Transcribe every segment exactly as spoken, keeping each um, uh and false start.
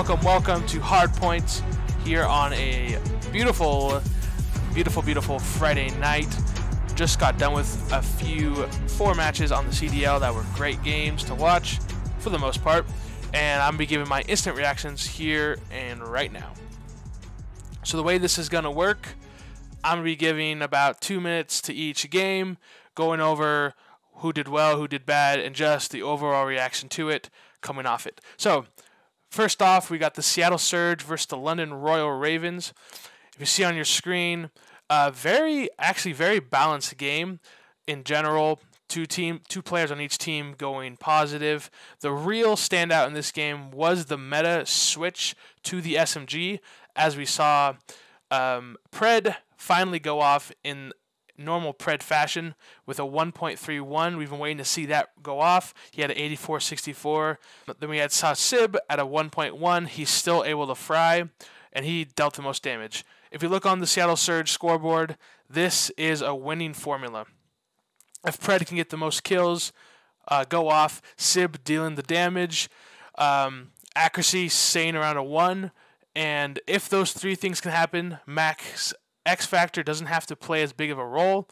Welcome, welcome to Hardpoint here on a beautiful, beautiful, beautiful Friday night. Just got done with a few four matches on the C D L that were great games to watch for the most part. And I'm going to be giving my instant reactions here and right now. So the way this is going to work, I'm going to be giving about two minutes to each game, going over who did well, who did bad, and just the overall reaction to it, coming off it. So first off, we got the Seattle Surge versus the London Royal Ravens. If you see on your screen, uh, very actually very balanced game in general. Two team, two players on each team going positive. The real standout in this game was the meta switch to the S M G, as we saw um, Pred finally go off in normal Pred fashion with a one point three one. We've been waiting to see that go off. He had an eighty-four sixty-four. Then we had saw Sib at a one point one. He's still able to fry, and he dealt the most damage. If you look on the Seattle Surge scoreboard, this is a winning formula. If Pred can get the most kills, uh, go off, Sib dealing the damage, um, accuracy staying around a one, and if those three things can happen, Mack's X-Factor doesn't have to play as big of a role,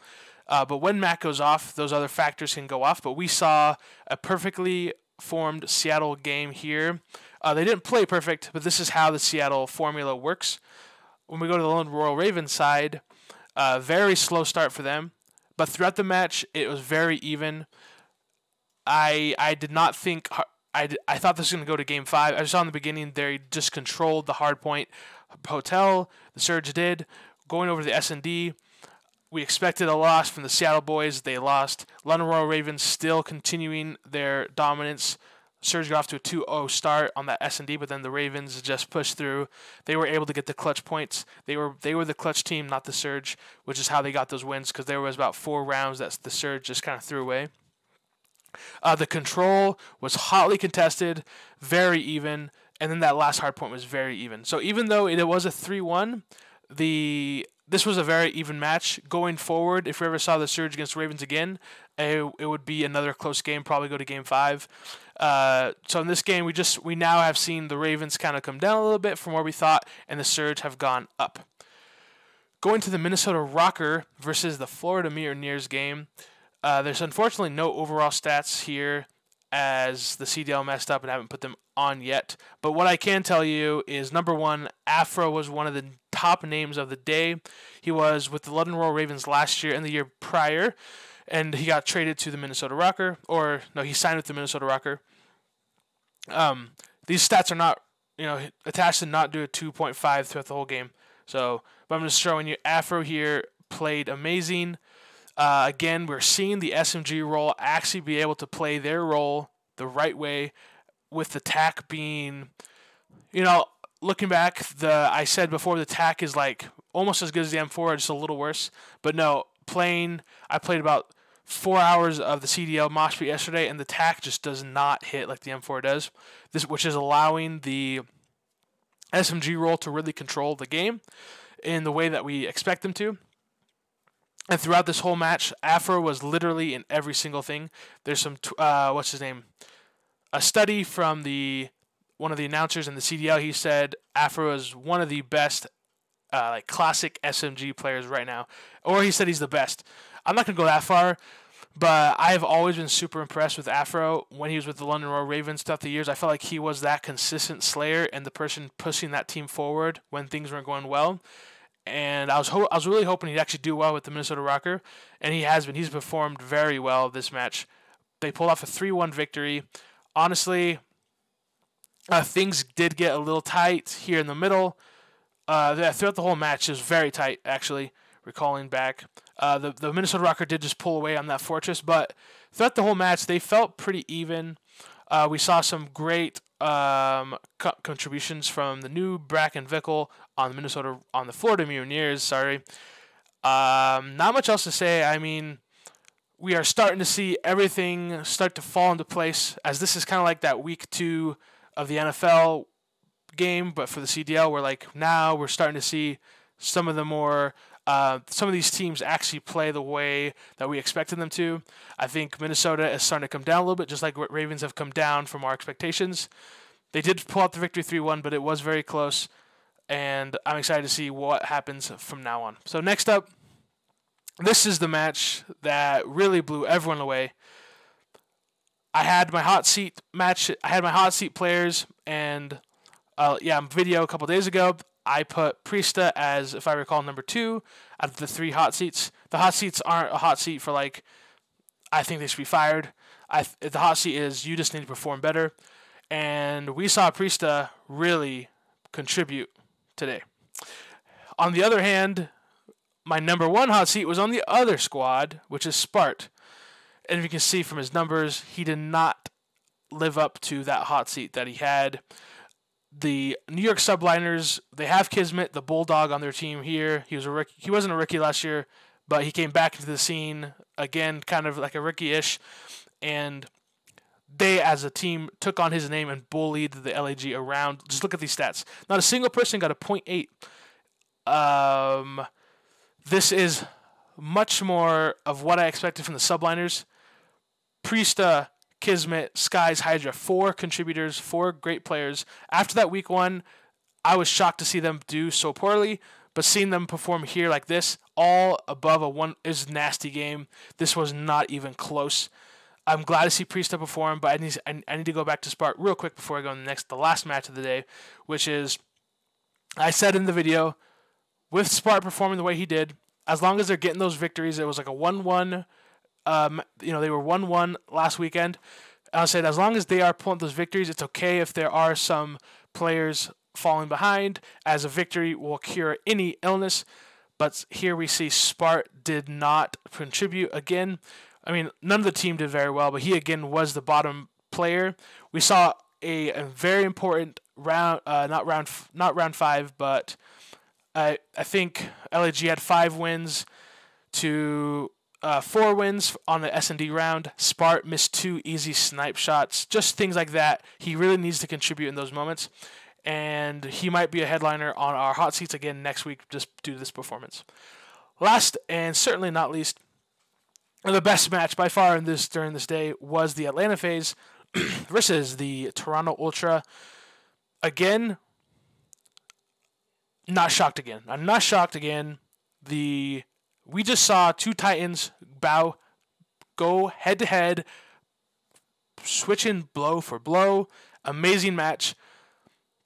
uh, but when Mack goes off, those other factors can go off. But we saw a perfectly formed Seattle game here. Uh, they didn't play perfect, but this is how the Seattle formula works. When we go to the London Royal Ravens side, uh, very slow start for them, but throughout the match, it was very even. I I did not think... I, d I thought this was going to go to game five. I saw in the beginning they just controlled the Hardpoint Hotel. The Surge did. Going over to the S and D, we expected a loss from the Seattle boys. They lost. London Royal Ravens still continuing their dominance. Surge got off to a two oh start on that S and D, but then the Ravens just pushed through. They were able to get the clutch points. They were they were the clutch team, not the Surge, which is how they got those wins, because there was about four rounds that the Surge just kind of threw away. Uh, the control was hotly contested, very even, and then that last hard point was very even. So even though it, it was a three one, The this was a very even match. Going forward, if we ever saw the Surge against Ravens again, it, it would be another close game, probably go to game five. Uh, so in this game, we just we now have seen the Ravens kind of come down a little bit from where we thought, and the Surge have gone up. Going to the Minnesota RØKKR versus the Florida Mutineers game, uh, there's unfortunately no overall stats here, as the C D L messed up and haven't put them on yet. But what I can tell you is, number one, Afro was one of the top names of the day. He was with the London Royal Ravens last year and the year prior, and he got traded to the Minnesota RØKKR, or no, he signed with the Minnesota RØKKR. Um, these stats are not, you know, attached to not do a two point five throughout the whole game. So, but I'm just showing you Afro here played amazing. Uh, again, we're seeing the S M G role actually be able to play their role the right way, with the tack being, you know, looking back, the I said before the tack is like almost as good as the M four, just a little worse. But no, playing, I played about four hours of the C D L mosh pit yesterday, and the tack just does not hit like the M four does, this which is allowing the S M G role to really control the game in the way that we expect them to. And throughout this whole match, Afro was literally in every single thing. There's some, tw uh, what's his name? A study from the one of the announcers in the C D L. He said Afro is one of the best, uh, like classic S M G players right now. Or he said he's the best. I'm not gonna go that far, but I've always been super impressed with Afro when he was with the London Royal Ravens throughout the years. I felt like he was that consistent slayer and the person pushing that team forward when things weren't going well. And I was ho I was really hoping he'd actually do well with the Minnesota RØKKR, and he has been. He's performed very well this match. They pulled off a three one victory. Honestly, uh, things did get a little tight here in the middle. Uh, throughout the whole match, it was very tight, actually, recalling back. Uh, the, the Minnesota RØKKR did just pull away on that fortress, but throughout the whole match, they felt pretty even. Uh, we saw some great um, co contributions from the new Brackenvickle on the Minnesota on the Florida Mutineers. Sorry, um, not much else to say. I mean, we are starting to see everything start to fall into place, as this is kind of like that week two of the N F L game, but for the C D L, we're like now we're starting to see some of the more. Uh, some of these teams actually play the way that we expected them to. I think Minnesota is starting to come down a little bit, just like Ravens have come down from our expectations. They did pull out the victory three one, but it was very close, and I'm excited to see what happens from now on. So next up, this is the match that really blew everyone away. I had my hot seat match. I had my hot seat players, and uh, yeah, video a couple days ago. I put Priesta as, if I recall, number two out of the three hot seats. The hot seats aren't a hot seat for like, I think they should be fired. I th the hot seat is you just need to perform better, and we saw Priesta really contribute today. On the other hand, my number one hot seat was on the other squad, which is Spart. And you can see from his numbers, he did not live up to that hot seat that he had. The New York Subliners, they have Kismet, the Bulldog, on their team here. He was a rookie. He wasn't a rookie last year, but he came back into the scene again, kind of like a rookie-ish. And they, as a team, took on his name and bullied the L A G around. Just look at these stats. Not a single person got a point eight. Um, this is much more of what I expected from the Subliners. Priesta, Kismet, Skies, Hydra, four contributors, four great players. After that week one, I was shocked to see them do so poorly, but seeing them perform here like this, all above a one, is a nasty game. This was not even close. I'm glad to see Priesta perform, but I need, I, I need to go back to Spark real quick before I go on the next, the last match of the day, which is, I said in the video, with Spark performing the way he did, as long as they're getting those victories, it was like a one one, um, you know, they were one one last weekend. I said, as long as they are pulling those victories, it's okay if there are some players falling behind, as a victory will cure any illness. But here we see Spart did not contribute again. I mean, none of the team did very well, but he again was the bottom player. We saw a, a very important round, uh, not round, f not round five, but I I think L A G had five wins to uh, four wins on the S and D round. Spart missed two easy snipe shots, just things like that. He really needs to contribute in those moments, and he might be a headliner on our hot seats again next week just due to this performance. Last and certainly not least, the best match by far in this during this day was the Atlanta FaZe versus the Toronto Ultra. Again, not shocked again. I'm not shocked again. The we just saw two Titans bow, go head to head, switching blow for blow. Amazing match.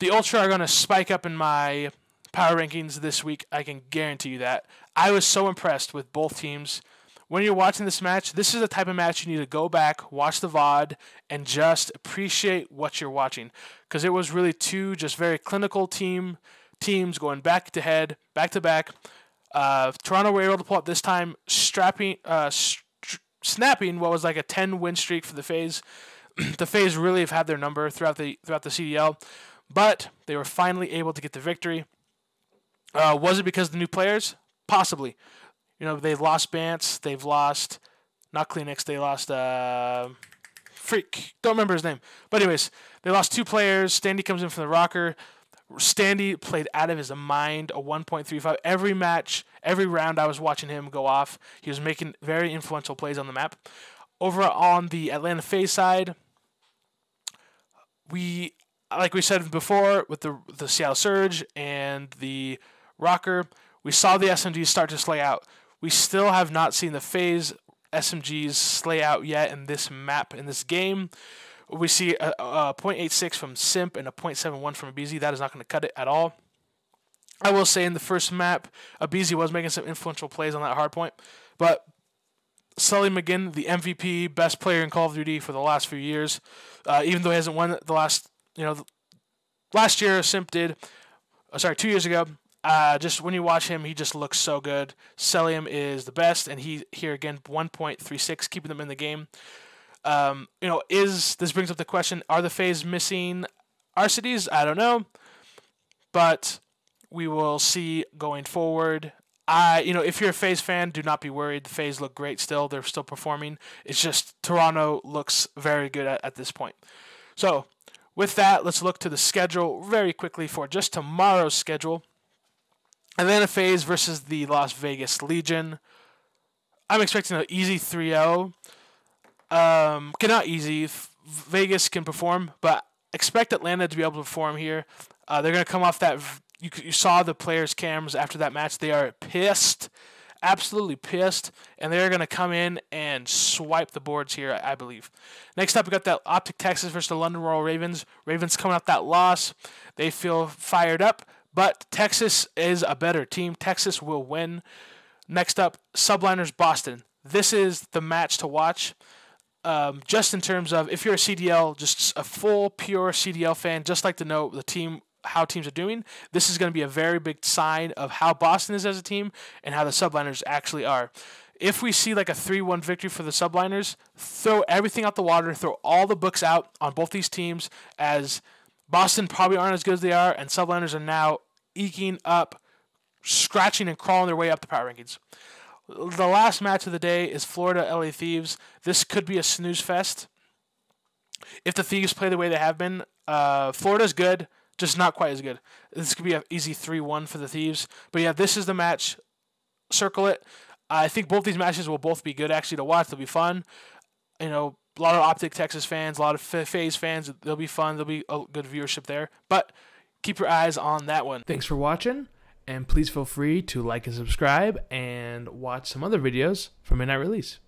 The Ultra are gonna spike up in my power rankings this week. I can guarantee you that. I was so impressed with both teams. When you're watching this match, this is the type of match you need to go back, watch the V O D, and just appreciate what you're watching. Because it was really two just very clinical team teams going back to head, back to back. Uh, Toronto were able to pull up this time, strapping, uh, st snapping what was like a ten win streak for the FaZe. The FaZe really have had their number throughout the throughout the C D L, but they were finally able to get the victory. Uh, was it because of the new players? Possibly. You know, they've lost Bantz, they've lost, not Kleenex, they lost, uh, Freak, don't remember his name. But anyways, they lost two players. Standy comes in from the RØKKR. Standy played out of his mind, a one point three five. Every match, every round I was watching him go off. He was making very influential plays on the map. Over on the Atlanta FaZe side, we, like we said before, with the, the Seattle Surge and the RØKKR, we saw the S M Gs start to slay out. We still have not seen the FaZe S M Gs slay out yet in this map, in this game. We see a, a point eight six from Simp and a point seven one from ABeZy. That is not going to cut it at all. I will say in the first map, ABeZy was making some influential plays on that hard point. But Sully McGinn, the M V P, best player in Call of Duty for the last few years, uh, even though he hasn't won the last, you know, last year Simp did, uh, sorry, two years ago. Uh, just when you watch him, he just looks so good. Selim is the best, and he here again one point three six, keeping them in the game. Um, you know, is this brings up the question: are the FaZe missing R C Ds? I don't know, but we will see going forward. I, you know, if you're a FaZe fan, do not be worried. The FaZe look great still; they're still performing. It's just Toronto looks very good at, at this point. So, with that, let's look to the schedule very quickly for just tomorrow's schedule. Atlanta FaZe versus the Las Vegas Legion. I'm expecting an easy three oh. Um, okay, not easy. F Vegas can perform, but expect Atlanta to be able to perform here. Uh, they're going to come off that. You, you saw the players' cams after that match. They are pissed, absolutely pissed, and they're going to come in and swipe the boards here, I, I believe. Next up, we got that Optic Texas versus the London Royal Ravens. Ravens coming off that loss. They feel fired up, but Texas is a better team. Texas will win. Next up, Subliners Boston. This is the match to watch. Um, just in terms of, if you're a C D L, just a full, pure C D L fan, just like to know the team, how teams are doing, this is going to be a very big sign of how Boston is as a team and how the Subliners actually are. If we see like a three one victory for the Subliners, throw everything out the water, throw all the books out on both these teams, as Boston probably aren't as good as they are, and Subliners are now eking up, scratching and crawling their way up the power rankings. The last match of the day is Florida L A Thieves. This could be a snooze fest if the Thieves play the way they have been. Uh, Florida's good, just not quite as good. This could be an easy three one for the Thieves. But yeah, this is the match. Circle it. I think both these matches will both be good actually to watch. They'll be fun. You know, a lot of Optic Texas fans, a lot of FaZe fans. They'll be fun. There'll be a good viewership there. But keep your eyes on that one. Thanks for watching. And please feel free to like and subscribe and watch some other videos from Midnight Release.